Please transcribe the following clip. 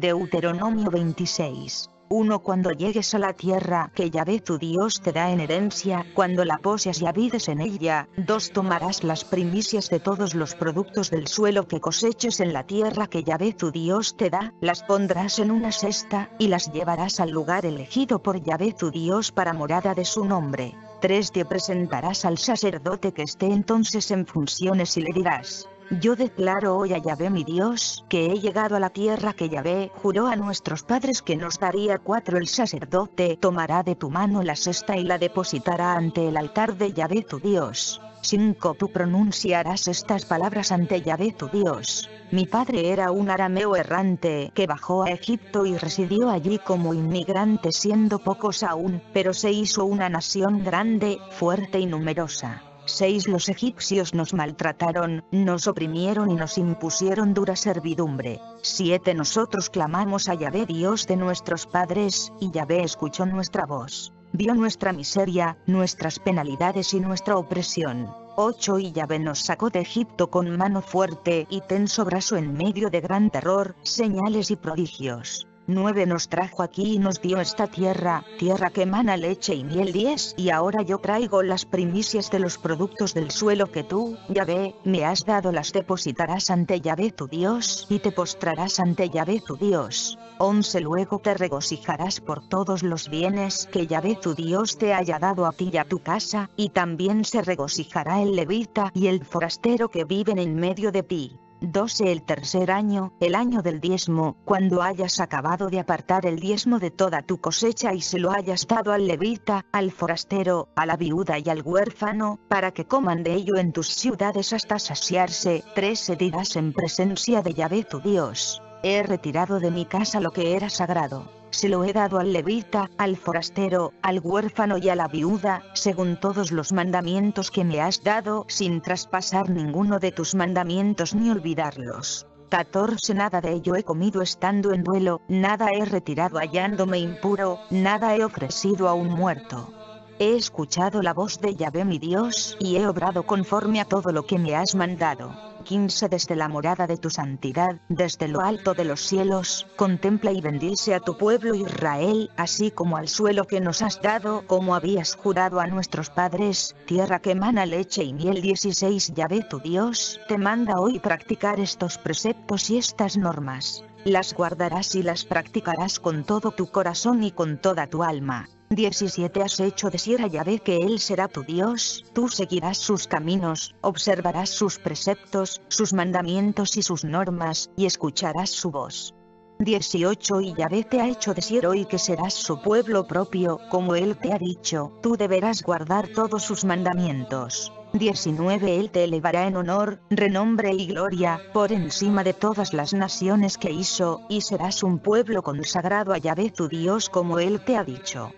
Deuteronomio 26. 1. Cuando llegues a la tierra que Yahvé tu Dios te da en herencia, cuando la poseas y habites en ella. 2. Tomarás las primicias de todos los productos del suelo que coseches en la tierra que Yahvé tu Dios te da, las pondrás en una cesta, y las llevarás al lugar elegido por Yahvé tu Dios para morada de su nombre. 3. Te presentarás al sacerdote que esté entonces en funciones y le dirás: yo declaro hoy a Yahvé mi Dios, que he llegado a la tierra que Yahvé juró a nuestros padres que nos daría. 4. El sacerdote tomará de tu mano la cesta y la depositará ante el altar de Yahvé tu Dios. 5. Tú pronunciarás estas palabras ante Yahvé tu Dios: mi padre era un arameo errante que bajó a Egipto y residió allí como inmigrante, siendo pocos aún, pero se hizo una nación grande, fuerte y numerosa. 6. Los egipcios nos maltrataron, nos oprimieron y nos impusieron dura servidumbre. 7. Nosotros clamamos a Yahvé Dios de nuestros padres, y Yahvé escuchó nuestra voz, vio nuestra miseria, nuestras penalidades y nuestra opresión. 8. Y Yahvé nos sacó de Egipto con mano fuerte y tenso brazo en medio de gran terror, señales y prodigios. 9. Nos trajo aquí y nos dio esta tierra, tierra que emana leche y miel. 10. Y ahora yo traigo las primicias de los productos del suelo que tú, Yahvé, me has dado, las depositarás ante Yahvé tu Dios, y te postrarás ante Yahvé tu Dios. 11. Luego te regocijarás por todos los bienes que Yahvé tu Dios te haya dado a ti y a tu casa, y también se regocijará el levita y el forastero que viven en medio de ti. 12. El tercer año, el año del diezmo, cuando hayas acabado de apartar el diezmo de toda tu cosecha y se lo hayas dado al levita, al forastero, a la viuda y al huérfano, para que coman de ello en tus ciudades hasta saciarse. 13. Dirás en presencia de Yahvé tu Dios: he retirado de mi casa lo que era sagrado, se lo he dado al levita, al forastero, al huérfano y a la viuda, según todos los mandamientos que me has dado, sin traspasar ninguno de tus mandamientos ni olvidarlos. 14. Nada de ello he comido estando en duelo, nada he retirado hallándome impuro, nada he ofrecido a un muerto. He escuchado la voz de Yahvé mi Dios, y he obrado conforme a todo lo que me has mandado. 15. Desde la morada de tu santidad, desde lo alto de los cielos, contempla y bendice a tu pueblo Israel, así como al suelo que nos has dado, como habías jurado a nuestros padres, tierra que emana leche y miel. 16. Yahvé tu Dios te manda hoy practicar estos preceptos y estas normas. Las guardarás y las practicarás con todo tu corazón y con toda tu alma. 17. Has hecho decir a Yahvé que Él será tu Dios, tú seguirás sus caminos, observarás sus preceptos, sus mandamientos y sus normas, y escucharás su voz. 18. Y Yahvé te ha hecho decir hoy que serás su pueblo propio, como Él te ha dicho, tú deberás guardar todos sus mandamientos. 19. Él te elevará en honor, renombre y gloria, por encima de todas las naciones que hizo, y serás un pueblo consagrado a Yahvé tu Dios como Él te ha dicho.